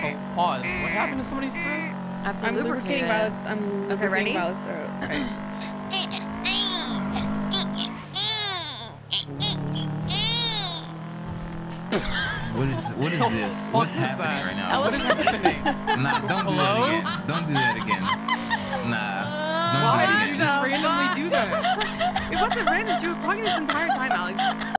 Oh, pause. What happened to somebody's throat? I'm lubricating Violet's throat. I'm okay, ready? Violet's throat. Right. What is this? What's happening right now? What is happening? Nah, don't do that again. Don't do that again. Nah, don't do that again. Why did you just randomly do that? It wasn't random. She was talking this entire time, Alex.